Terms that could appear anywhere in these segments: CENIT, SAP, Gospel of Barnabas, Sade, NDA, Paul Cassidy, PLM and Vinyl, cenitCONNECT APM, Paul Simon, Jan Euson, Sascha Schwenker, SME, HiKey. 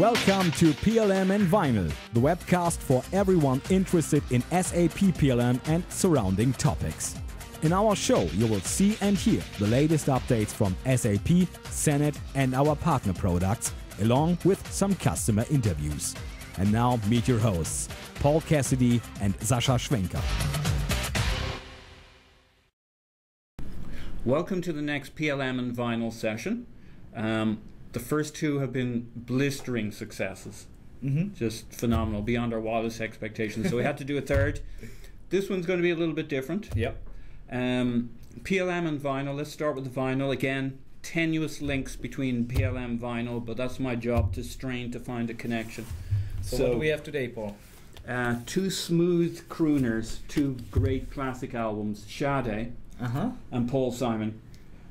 Welcome to PLM and Vinyl, the webcast for everyone interested in SAP PLM and surrounding topics. In our show, you will see and hear the latest updates from SAP, Cenit and our partner products, along with some customer interviews. And now meet your hosts, Paul Cassidy and Sascha Schwenker. Welcome to the next PLM and Vinyl session. The first two have been blistering successes, just phenomenal, beyond our wildest expectations. So we had to do a third. This one's going to be a little bit different. Yep. PLM and Vinyl, let's start with the vinyl. Again, tenuous links between PLM and vinyl, but that's my job to strain to find a connection. So what do we have today, Paul? Two smooth crooners, two great classic albums, Sade and Paul Simon.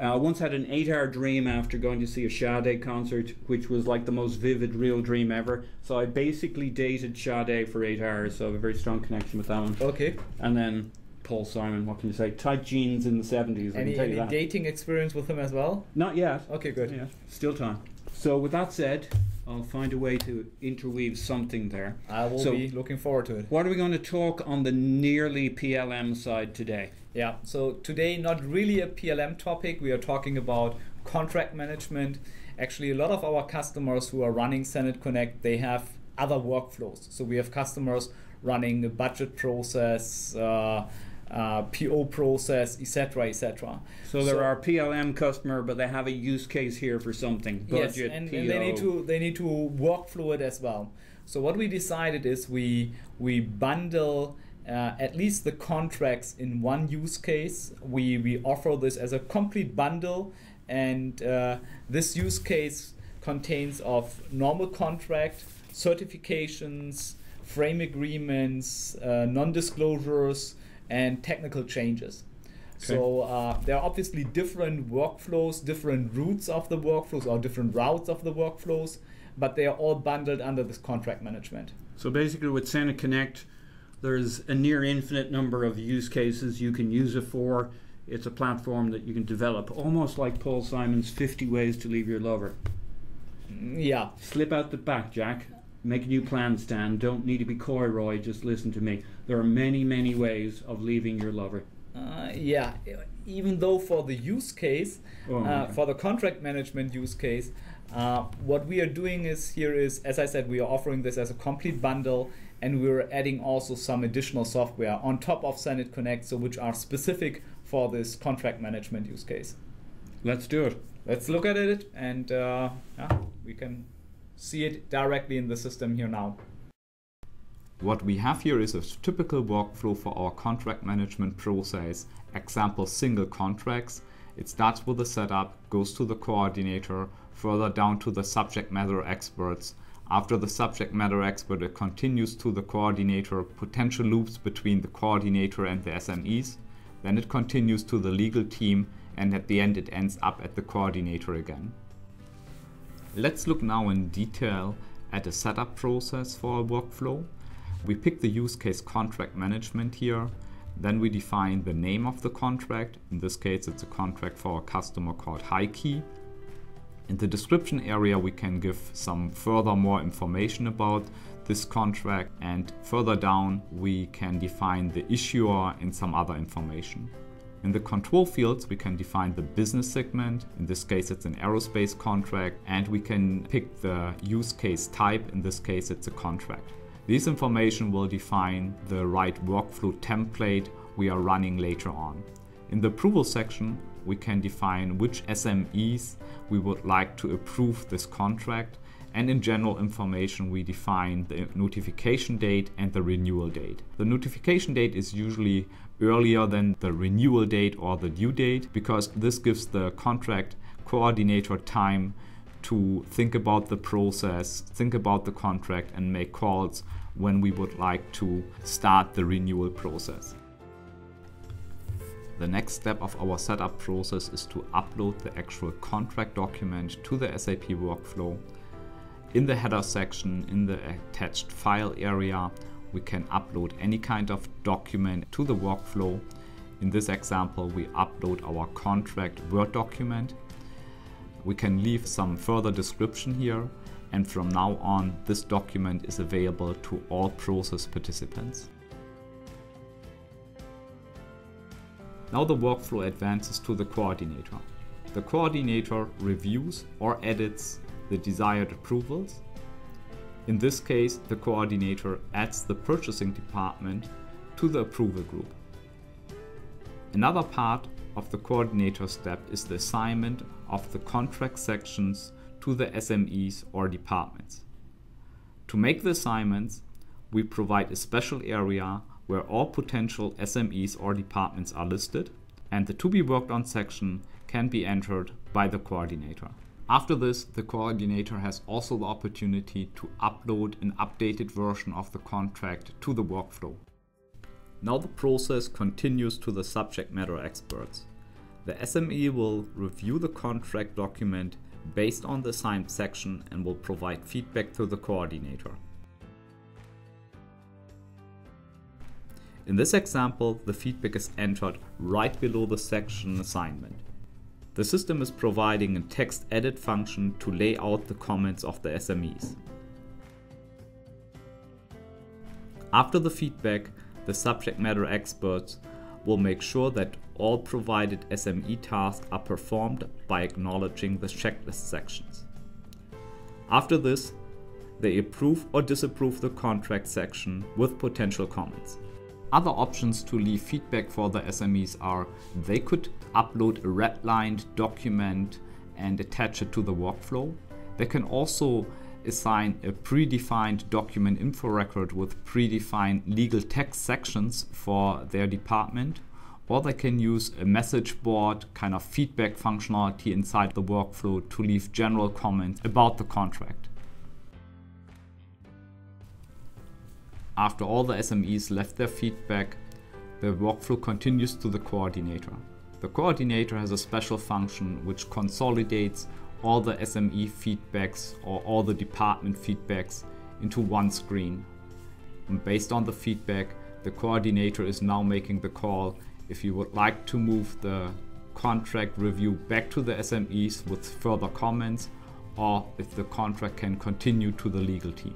I once had an 8-hour dream after going to see a Sade concert, which was like the most vivid, real dream ever. So I basically dated Sade for 8 hours, so I have a very strong connection with that one. Okay. And then Paul Simon, what can you say? Tight jeans in the 70s, I can tell you that. Any dating experience with him as well? Not yet. Okay, good. Yeah, still time. So with that said, I'll find a way to interweave something there. I will be looking forward to it. What are we going to talk on the nearly PLM side today? Yeah, so today not really a PLM topic. We are talking about contract management. Actually, a lot of our customers who are running cenitCONNECT, they have other workflows. So we have customers running the budget process, PO process, etc., etc. So there are PLM customer, but they have a use case here for something. Budget, yes, and they need to workflow it as well. So what we decided is we bundle at least the contracts in one use case. We offer this as a complete bundle, and this use case contains of normal contract, certifications, frame agreements, non-disclosures, and technical changes. Okay. So there are obviously different workflows, different routes of the workflows, or different routes of the workflows, but they are all bundled under this contract management. So basically with cenitCONNECT, there's a near infinite number of use cases you can use it for. It's a platform that you can develop, almost like Paul Simon's 50 ways to leave your lover. Yeah. Slip out the back, Jack. Make a new plan, Stan. Don't need to be coy, Roy. Just listen to me. There are many, many ways of leaving your lover. Yeah, even though for the use case, for the contract management use case, what we are doing is, as I said, we are offering this as a complete bundle, and we're adding also some additional software on top of cenitCONNECT, so which are specific for this contract management use case. Let's do it. Let's look at it, and yeah, we can see it directly in the system here now. What we have here is a typical workflow for our contract management process, example single contracts. It starts with the setup, goes to the coordinator, further down to the subject matter experts. After the subject matter expert, it continues to the coordinator, potential loops between the coordinator and the SMEs. Then it continues to the legal team, and at the end it ends up at the coordinator again. Let's look now in detail at a setup process for our workflow. We pick the use case contract management here, then we define the name of the contract. In this case, it's a contract for a customer called HiKey. In the description area, we can give some further information about this contract, and further down, we can define the issuer and some other information. In the control fields, we can define the business segment. In this case, it's an aerospace contract, and we can pick the use case type. In this case, it's a contract. This information will define the right workflow template we are running later on. In the approval section, we can define which SMEs we would like to approve this contract, and in general information we define the notification date and the renewal date. The notification date is usually earlier than the renewal date or the due date, because this gives the contract coordinator time to think about the process, think about the contract, and make calls when we would like to start the renewal process. The next step of our setup process is to upload the actual contract document to the SAP workflow. In the header section, in the attached file area, we can upload any kind of document to the workflow. In this example, we upload our contract Word document. We can leave some further description here, and from now on this document is available to all process participants. Now the workflow advances to the coordinator. The coordinator reviews or edits the desired approvals. In this case, the coordinator adds the purchasing department to the approval group. Another part of the coordinator step is the assignment of the contract sections to the SMEs or departments. To make the assignments, we provide a special area where all potential SMEs or departments are listed, and the to be worked on section can be entered by the coordinator. After this, the coordinator has also the opportunity to upload an updated version of the contract to the workflow. Now the process continues to the subject matter experts. The SME will review the contract document based on the assigned section and will provide feedback to the coordinator. In this example, the feedback is entered right below the section assignment. The system is providing a text edit function to lay out the comments of the SMEs. After the feedback, the subject matter experts will make sure that all provided SME tasks are performed by acknowledging the checklist sections. After this, they approve or disapprove the contract section with potential comments. Other options to leave feedback for the SMEs are they could upload a redlined document and attach it to the workflow. They can also assign a predefined document info record with predefined legal text sections for their department, or they can use a message board kind of feedback functionality inside the workflow to leave general comments about the contract. After all the SMEs left their feedback, the workflow continues to the coordinator. The coordinator has a special function which consolidates all the SME feedbacks or all the department feedbacks into one screen. And based on the feedback, the coordinator is now making the call if you would like to move the contract review back to the SMEs with further comments, or if the contract can continue to the legal team.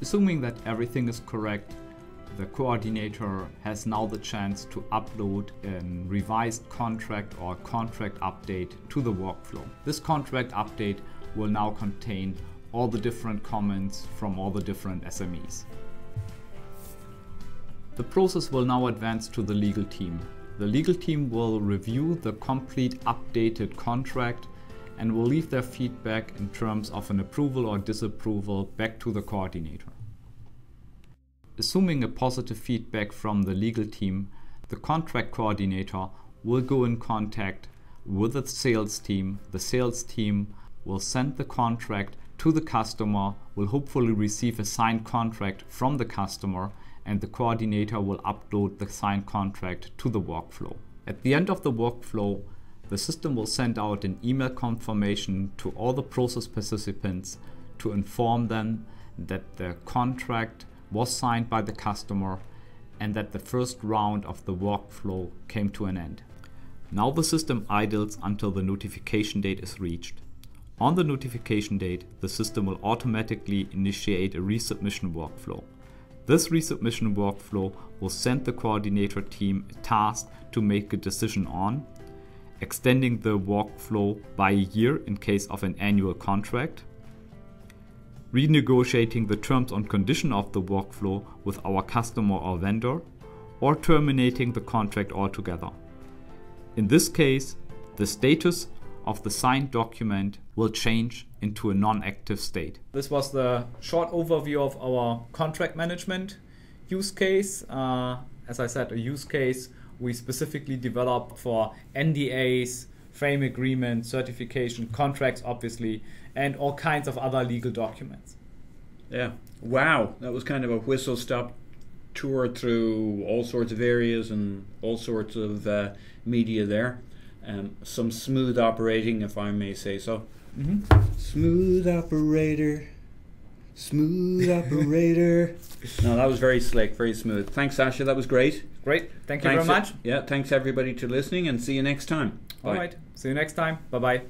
Assuming that everything is correct, the coordinator has now the chance to upload a revised contract or contract update to the workflow. This contract update will now contain all the different comments from all the different SMEs. The process will now advance to the legal team. The legal team will review the complete updated contract and will leave their feedback in terms of an approval or disapproval back to the coordinator. Assuming a positive feedback from the legal team, the contract coordinator will go in contact with the sales team. The sales team will send the contract to the customer, will hopefully receive a signed contract from the customer, and the coordinator will upload the signed contract to the workflow. At the end of the workflow, the system will send out an email confirmation to all the process participants to inform them that the contract was signed by the customer and that the first round of the workflow came to an end. Now the system idles until the notification date is reached. On the notification date, the system will automatically initiate a resubmission workflow. This resubmission workflow will send the coordinator team a task to make a decision on, extending the workflow by a year in case of an annual contract, renegotiating the terms and condition of the workflow with our customer or vendor, or terminating the contract altogether. In this case, the status of the signed document will change into a non-active state. This was the short overview of our contract management use case. As I said, a use case we specifically developed for NDAs, frame agreements, certification, contracts, obviously, and all kinds of other legal documents. Yeah, wow, that was kind of a whistle-stop tour through all sorts of areas and all sorts of media there. Some smooth operating, if I may say so. Mm-hmm. Smooth operator, smooth operator. No, that was very slick, very smooth. Thanks, Sascha, that was great. Great, thank you very much. Yeah, thanks everybody for listening, and see you next time. All right, see you next time. Bye-bye.